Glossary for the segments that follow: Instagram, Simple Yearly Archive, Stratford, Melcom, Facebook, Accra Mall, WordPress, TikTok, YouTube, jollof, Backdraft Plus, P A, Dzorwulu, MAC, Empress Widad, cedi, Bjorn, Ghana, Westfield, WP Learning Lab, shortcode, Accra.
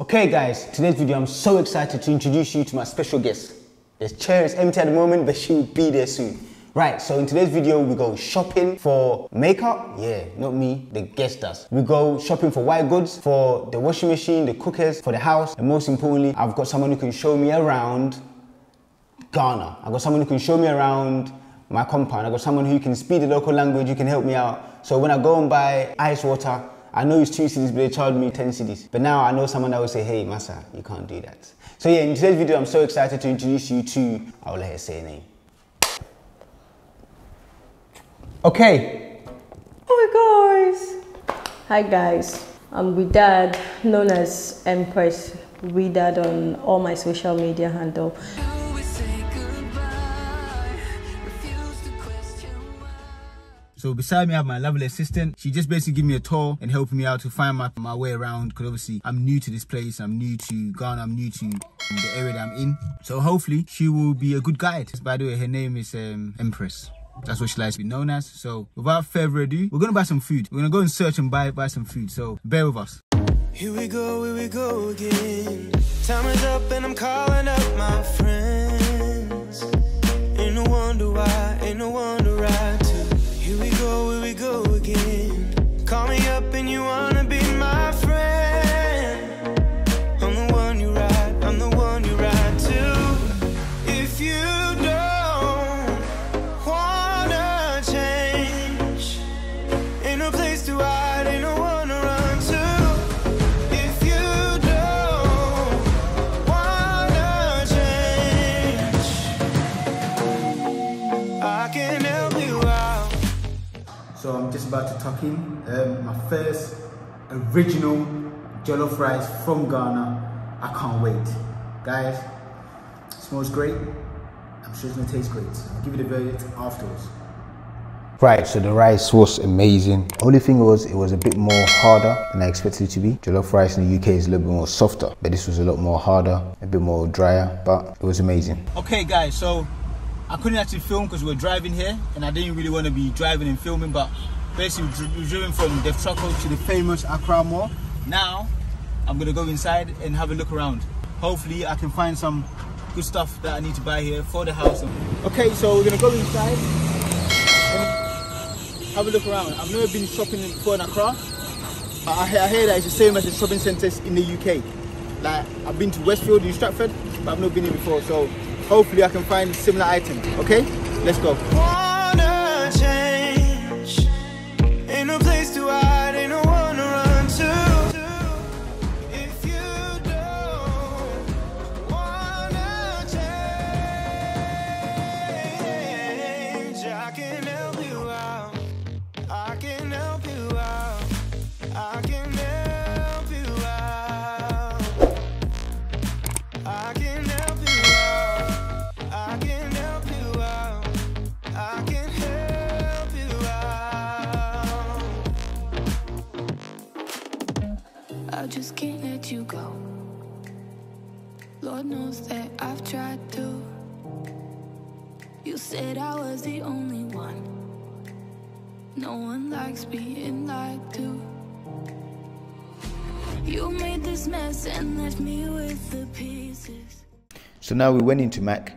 Okay guys, today's video I'm so excited to introduce you to my special guest. The chair is empty at the moment, but she will be there soon. Right, so in today's video we go shopping for makeup. Yeah, not me, the guest does. We go shopping for white goods, for the washing machine, the cookers, for the house, and most importantly, I've got someone who can show me around Ghana. I've got someone who can show me around my compound. I've got someone who can speak the local language, who can help me out. So when I go and buy ice water, I know it's 2 cedis, but they charged me 10 cedis. But now I know someone that will say, hey, Masa, you can't do that. So yeah, in today's video, I'm so excited to introduce you to, I'll let her say her name. Okay. Oh my gosh. Hi guys, I'm Widad, known as Empress Widad on all my social media handle. So beside me I have my lovely assistant. She just basically gave me a tour and helped me out to find my way around, because obviously I'm new to this place, I'm new to Ghana, I'm new to the area that I'm in. So hopefully she will be a good guide. By the way, her name is Empress. That's what she likes to be known as. So without further ado, we're gonna buy some food. We're gonna go and search and buy some food. So bear with us. Here we go again. Time is up and I'm calling up my friends. Ain't no wonder why, ain't no wonder why. Here we go again. Call me up and you wanna be my friend. I'm the one you ride, I'm the one you ride to. If you don't wanna change, ain't no place to hide, ain't no one to run to. If you don't wanna change, I can help you out. So I'm just about to tuck in my first original jollof rice from Ghana. I can't wait. Guys, it smells great. I'm sure it's gonna taste great. So I'll give you the verdict afterwards. Right, so the rice was amazing. Only thing was, it was a bit more harder than I expected it to be. Jollof rice in the UK is a little bit more softer, but this was a lot more harder, a bit more drier, but it was amazing. Okay guys, so I couldn't actually film because we were driving here and I didn't really want to be driving and filming, but basically we were driven from the Dzorwulu to the famous Accra Mall. Now I'm going to go inside and have a look around. Hopefully I can find some good stuff that I need to buy here for the house. Okay, so we're going to go inside and have a look around. I've never been shopping before in Accra. I hear that it's the same as the shopping centres in the UK. Like, I've been to Westfield and Stratford, but I've not been here before, so hopefully I can find similar items. Okay, let's go. Wanna change. Ain't no place to hide, ain't no one to run to. If you don't wanna change, I can help you out. I can help you out. I can help you out. I can help you out. I just can't let you go. Lord knows that I've tried to. You said I was the only one. No one likes being lied to. You made this mess and left me with the pieces. So now we went into MAC.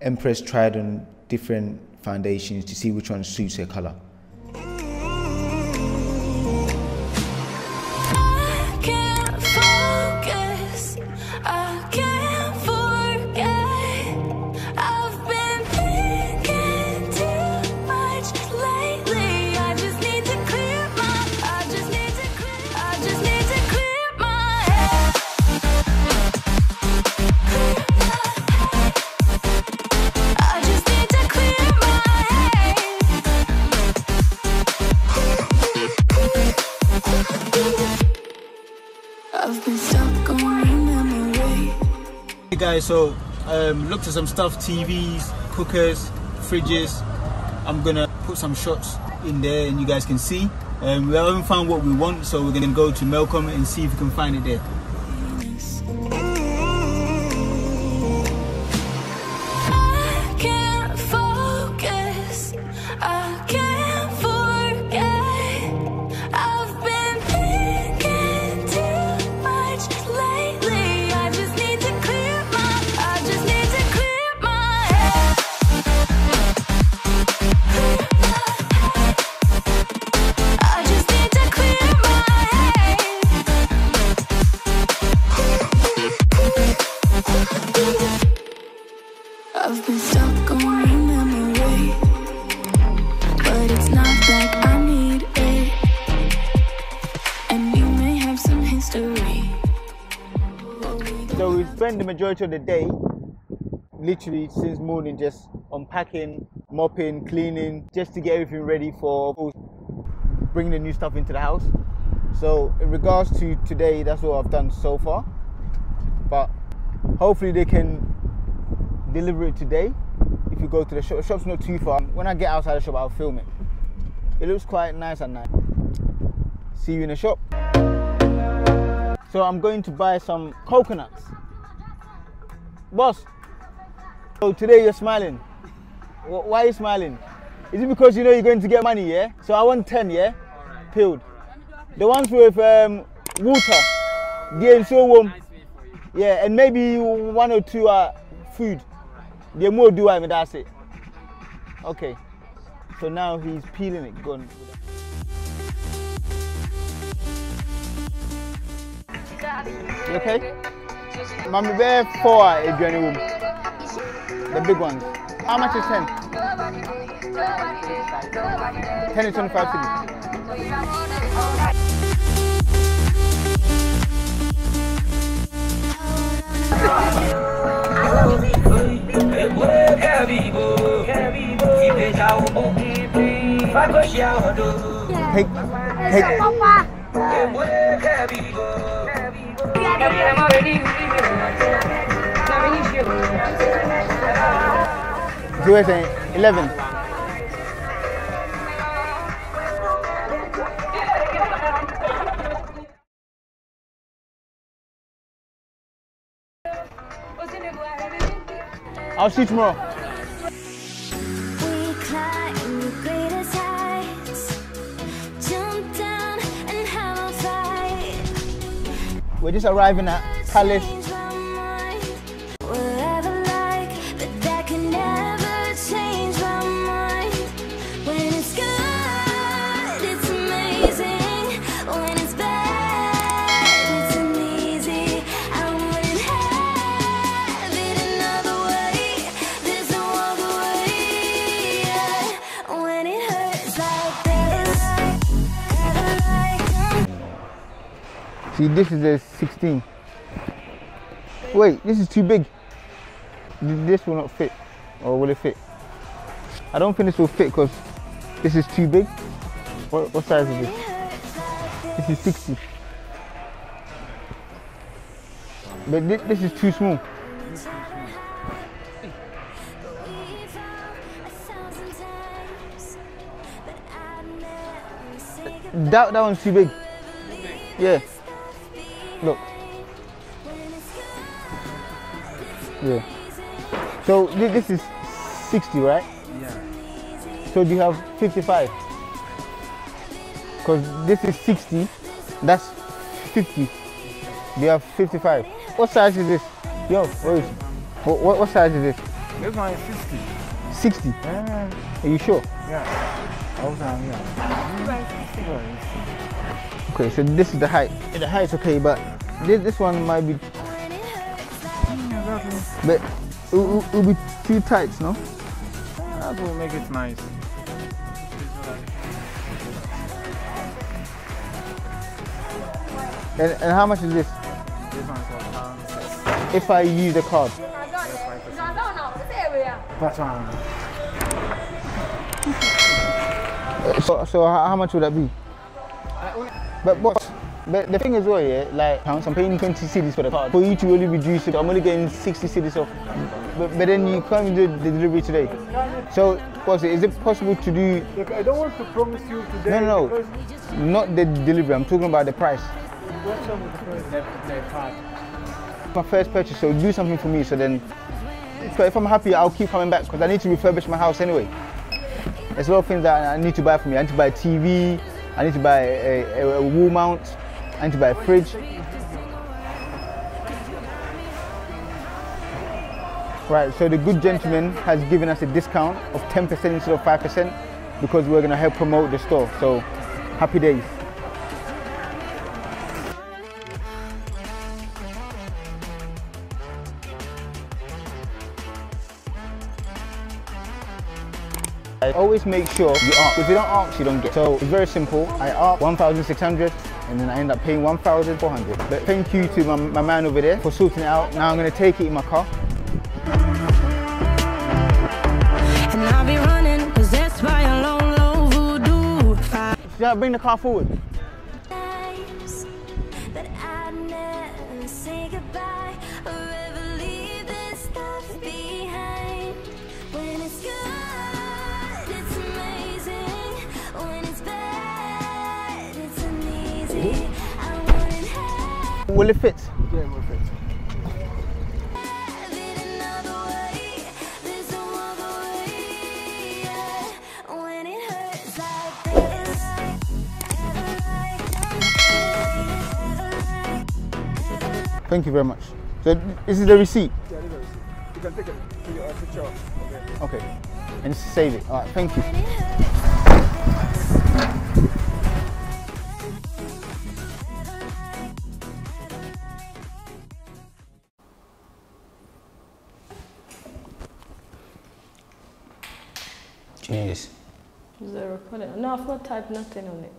Empress tried on different foundations to see which one suits her color. Hey guys, so looked at some stuff, TVs, cookers, fridges. I'm gonna put some shots in there and you guys can see. We haven't found what we want, so we're gonna go to Melcom and see if we can find it there. Late. So we spend the majority of the day, literally since morning, just unpacking, mopping, cleaning, just to get everything ready for bringing the new stuff into the house. So in regards to today, that's what I've done so far. But hopefully they can deliver it today. If you go to the shop, the shop's not too far. When I get outside the shop, I'll film it. It looks quite nice at night. See you in the shop. So I'm going to buy some coconuts. Boss, so today you're smiling. Why are you smiling? Is it because you know you're going to get money, yeah? So I want 10, yeah? Right. Peeled. Right. The ones with water. Yeah, so warm. Nice for you. Yeah, and maybe one or two are food. Right. The more do I mean, that's it. Okay. So now he's peeling it. Go on. You okay? Mummy, there are four at Journey Room. The big ones. How much is 10? 10 is 25 cedis. 11. I'll see you tomorrow. We climb the greatest heights, jump down and have a fight. We're just arriving at Palace. Whatever like, but that can never change my mind. When it's good, it's amazing. When it's bad, it's uneasy. I wouldn't have it another way. See, this is a 16. Wait, this is too big. This will not fit. Or will it fit? I don't think this will fit because this is too big. What size is this? This is 60. But this is too small. That one's too big. Yeah. Look. Yeah. So this is 60, right? Yeah. So do you have 55? Because this is 60. That's 50. Do you have 55? What size is this? Yo, wait. What size is this? This one is 60. 60? Yeah. Are you sure? Yeah. Okay, so this is the height. The height's okay, but this one might be. But it'll be too tight, no? That will make it nice. And how much is this? If I use a card. That's one. So how much would that be? But the thing is, well, yeah, like I'm paying 20 cedis for the card. For you to only reduce it, I'm only getting 60 cedis off. But then you can't do the delivery today. So, is it possible to do? Look, I don't want to promise you today. No, not the delivery. I'm talking about the price. What's up with the price? My first purchase. So do something for me. So then, if I'm happy, I'll keep coming back because I need to refurbish my house anyway. There's a lot of things that I need to buy for me. I need to buy a TV, I need to buy a wall mount, I need to buy a fridge. Right, so the good gentleman has given us a discount of 10% instead of 5% because we're going to help promote the store. So, happy days. I always make sure you ask. If you don't ask, you don't get. So it's very simple. I asked 1,600. and then I end up paying 1,400. But thank you to my man over there for sorting it out. Now I'm going to take it in my car. And I'll be running, possessed by a long, low voodoo. Should I bring the car forward? Will it fit? Yeah, it will fit. Thank you very much. So this is the receipt? Yeah, this is the receipt. You can take it to your picture. Okay. Okay. And save it. Alright, thank you. Yes. Is there a recording? No, I've not typed nothing on it.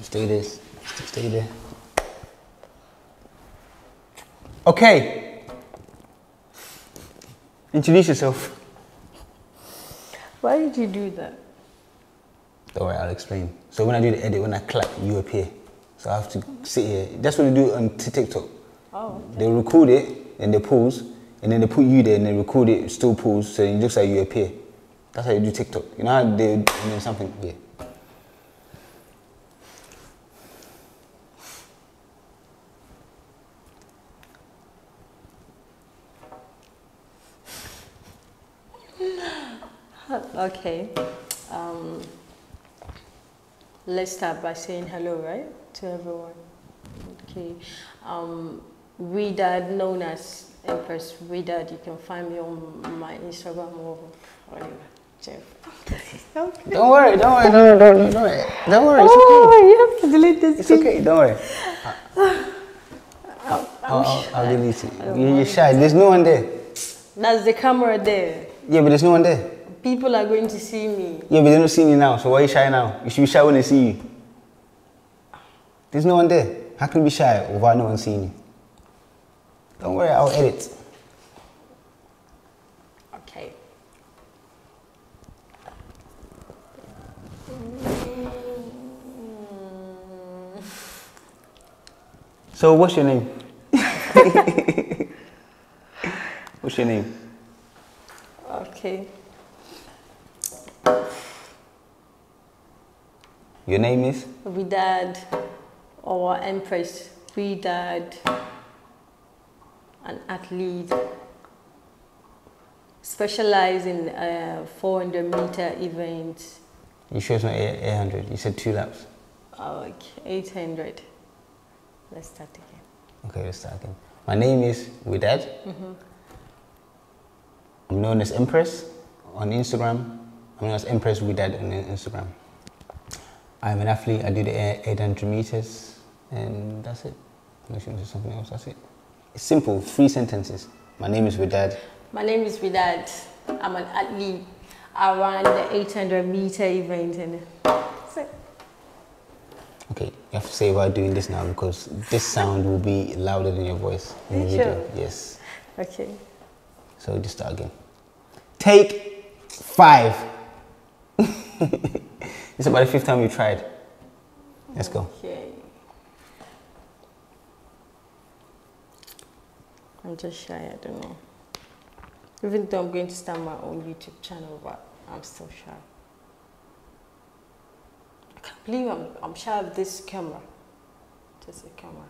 Stay there. Stay there. Okay. Introduce yourself. Why did you do that? Don't worry, I'll explain. So when I do the edit, when I clap, you appear. So I have to sit here. That's what they do on TikTok. Oh. Okay. They record it, and they pause. And then they put you there and they record it, it still pulls, so it looks like you appear. That's how you do TikTok. You know how they do something? Yeah. Okay. Let's start by saying hello, right? To everyone. Okay. Widad, known as Empress Widad, you can find me on my Instagram or whatever. Okay. Don't worry. It's okay. You have to delete this. It's okay. Don't worry. I'll delete it. You're shy. There's no one there. That's the camera there. Yeah, but there's no one there. People are going to see me. Yeah, but they don't see me now. So why are you shy now? You should be shy when they see you. There's no one there. How can you be shy without no one seeing you? Don't worry, I'll edit. Okay. So, what's your name? What's your name? Okay. Your name is? Widad, or Empress Widad. An athlete, specialize in 400-meter events. You sure it's not 800? You said 2 laps. Oh, okay. 800. Let's start again. Okay, let's start again. My name is Widad. I'm known as Empress on Instagram. I'm known as Empress Widad on Instagram. I'm an athlete. I do the 800 meters, and that's it. Unless you want to do something else, that's it. It's simple, 3 sentences. My name is Widad. My name is Widad. I'm an athlete. I run the 800-meter event. And that's it. Okay, you have to say about doing this now because this sound will be louder than your voice in the video. Yes. Okay. So just start again. Take 5. It's about the 5th time we tried. Let's go. Okay. I'm just shy, I don't know. Even though I'm going to start my own YouTube channel, but I'm still shy. I can't believe I'm shy of this camera. Just the camera.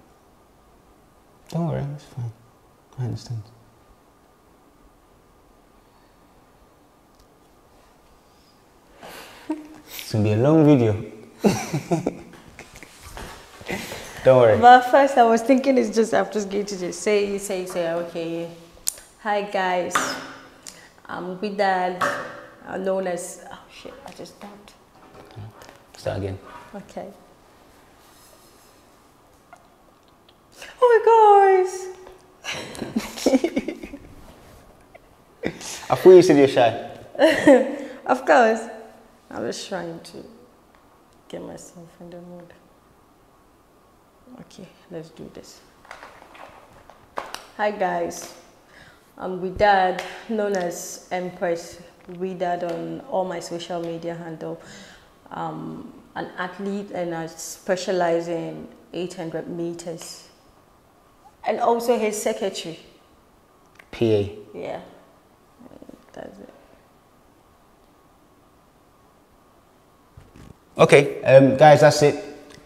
Don't worry, it's fine. I understand. It's going to be a long video. Don't worry. But first, I was thinking it's just I'm just going to just say, okay. Hi guys, I'm Widad, known as. Oh shit! I just stopped. Start again. Okay. Oh my gosh! I thought you said you're shy. Of course. I was trying to get myself in the mood. Okay, let's do this. Hi guys, I'm Widad, known as Empress Widad on all my social media handle. An athlete, and I specialize in 800 meters. And also his secretary. PA. Yeah, that's it. Okay, guys, that's it.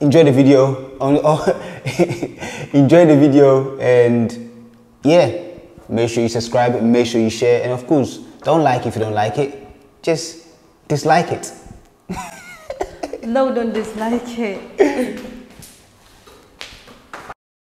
Enjoy the video. Enjoy the video, and yeah, make sure you subscribe, make sure you share, and of course, don't like if you don't like it. Just dislike it. No, don't dislike it.